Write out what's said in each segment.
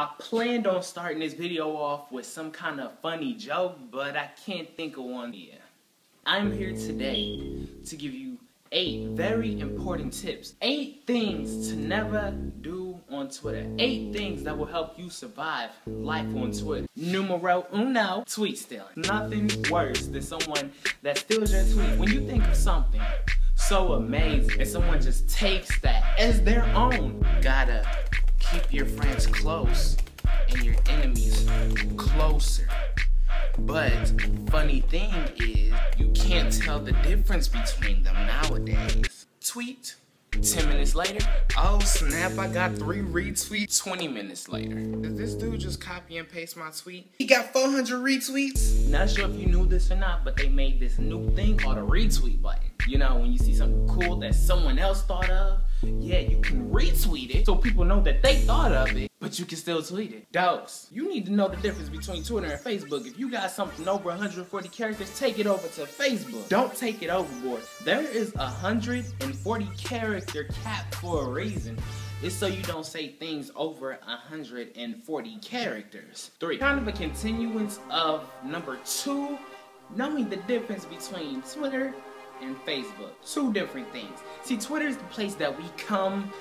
I planned on starting this video off with some kind of funny joke, but I can't think of one yet. I'm here today to give you 8 very important tips. 8 things to never do on Twitter. 8 things that will help you survive life on Twitter. Numero uno, tweet stealing. Nothing worse than someone that steals your tweet. When you think of something so amazing and someone just takes that as their own, gotta keep your friends close and your enemies closer. But funny thing is, you can't tell the difference between them nowadays. Tweet, 10 minutes later, oh snap, I got 3 retweets. 20 minutes later, did this dude just copy and paste my tweet? He got 400 retweets. Not sure if you knew this or not, but they made this new thing called a retweet button. You know, when you see something cool that someone else thought of, yeah, you can retweet it so people know that they thought of it, but you can still tweet it. Dogs, you need to know the difference between Twitter and Facebook. If you got something over 140 characters, take it over to Facebook. Don't take it overboard. There is 140 character cap for a reason. It's so you don't say things over 140 characters. 3, kind of a continuance of number 2, knowing the difference between Twitter and Facebook. 2 different things. See, Twitter is the place that we come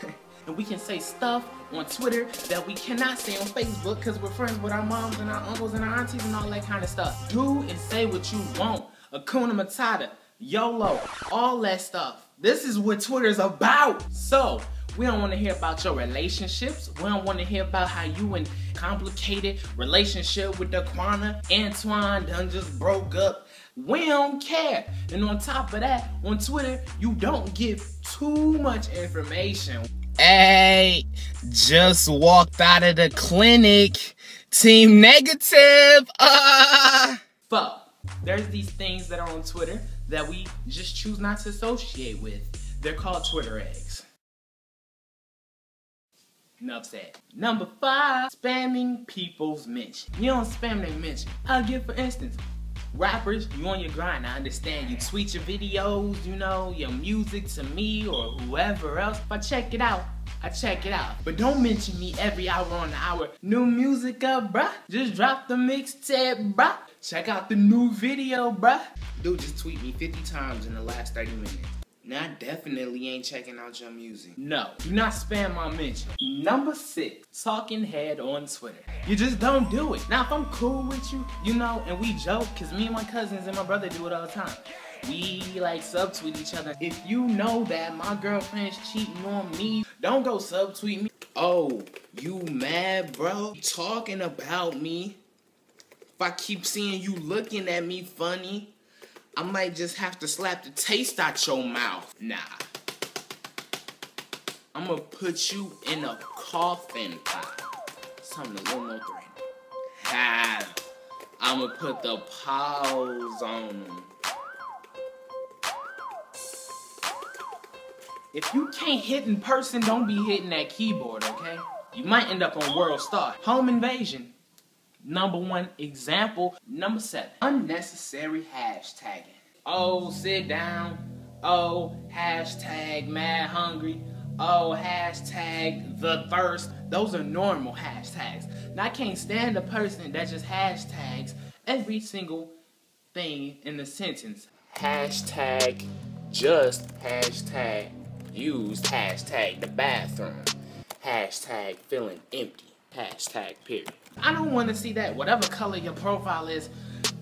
and we can say stuff on Twitter that we cannot say on Facebook because we're friends with our moms and our uncles and our aunties and all that kind of stuff. Do and say what you want. Akuna Matata, YOLO, all that stuff. This is what Twitter's about. So, we don't want to hear about your relationships. We don't want to hear about how you in complicated relationship with Daquana, Antoine done just broke up. We don't care. And on top of that, on Twitter, you don't give too much information. Hey, just walked out of the clinic. Team negative. But there's these things that are on Twitter that we just choose not to associate with. They're called Twitter eggs. Enough said. Number 5, spamming people's mention. You don't spam their mention. I'll give, for instance, rappers, you on your grind, I understand. You tweet your videos, you know, your music to me or whoever else. If I check it out, I check it out. But don't mention me every hour on the hour. New music up, bruh. Just drop the mixtape, bruh. Check out the new video, bruh. Dude just tweet me 50 times in the last 30 minutes. Now, I definitely ain't checking out your music. No, do not spam my mention. Number 6, talking head on Twitter. You just don't do it. Now, if I'm cool with you, you know, and we joke, because me and my cousins and my brother do it all the time. We, like, subtweet each other. If you know that my girlfriend's cheating on me, don't go subtweet me. Oh, you mad, bro? You talking about me? If I keep seeing you looking at me funny, I might just have to slap the taste out your mouth. Nah. I'm gonna put you in a coffin pot. Something a little more threatening. Ha! I'm gonna put the paws on them. If you can't hit in person, don't be hitting that keyboard, okay? You might end up on World Star. Home invasion. Number 1 example. Number 7, unnecessary hashtagging. Oh, sit down. Oh, hashtag mad hungry. Oh, hashtag the thirst. Those are normal hashtags. Now, I can't stand a person that just hashtags every single thing in the sentence. Hashtag just, hashtag used, hashtag the bathroom, hashtag feeling empty, hashtag period. I don't want to see that. Whatever color your profile is,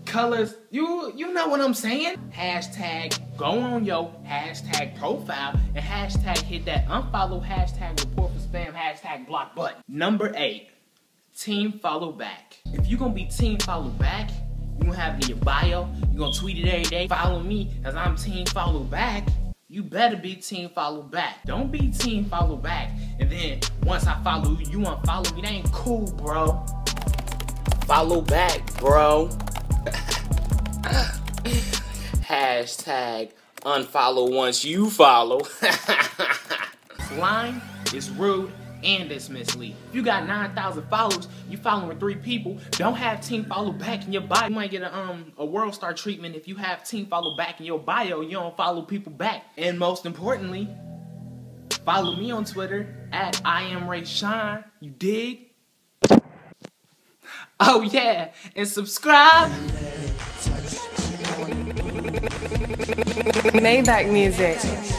colors, you know what I'm saying? Hashtag go on your hashtag profile and hashtag hit that unfollow, hashtag report for spam, hashtag block button. Number 8, team follow back. If you're going to be team follow back, you're going to have it in your bio, you're going to tweet it every day, follow me as I'm team follow back. You better be team follow back. Don't be team follow back and then once I follow you, you unfollow me. That ain't cool, bro. Follow back, bro. Hashtag unfollow once you follow. Lying is rude and it's misleading. If you got 9,000 followers, you following 3 people, don't have team follow back in your bio. You might get a World Star treatment if you have team follow back in your bio. You don't follow people back. And most importantly, follow me on Twitter at iAmRaShawn. You dig? Oh yeah, and subscribe. Maybach Music.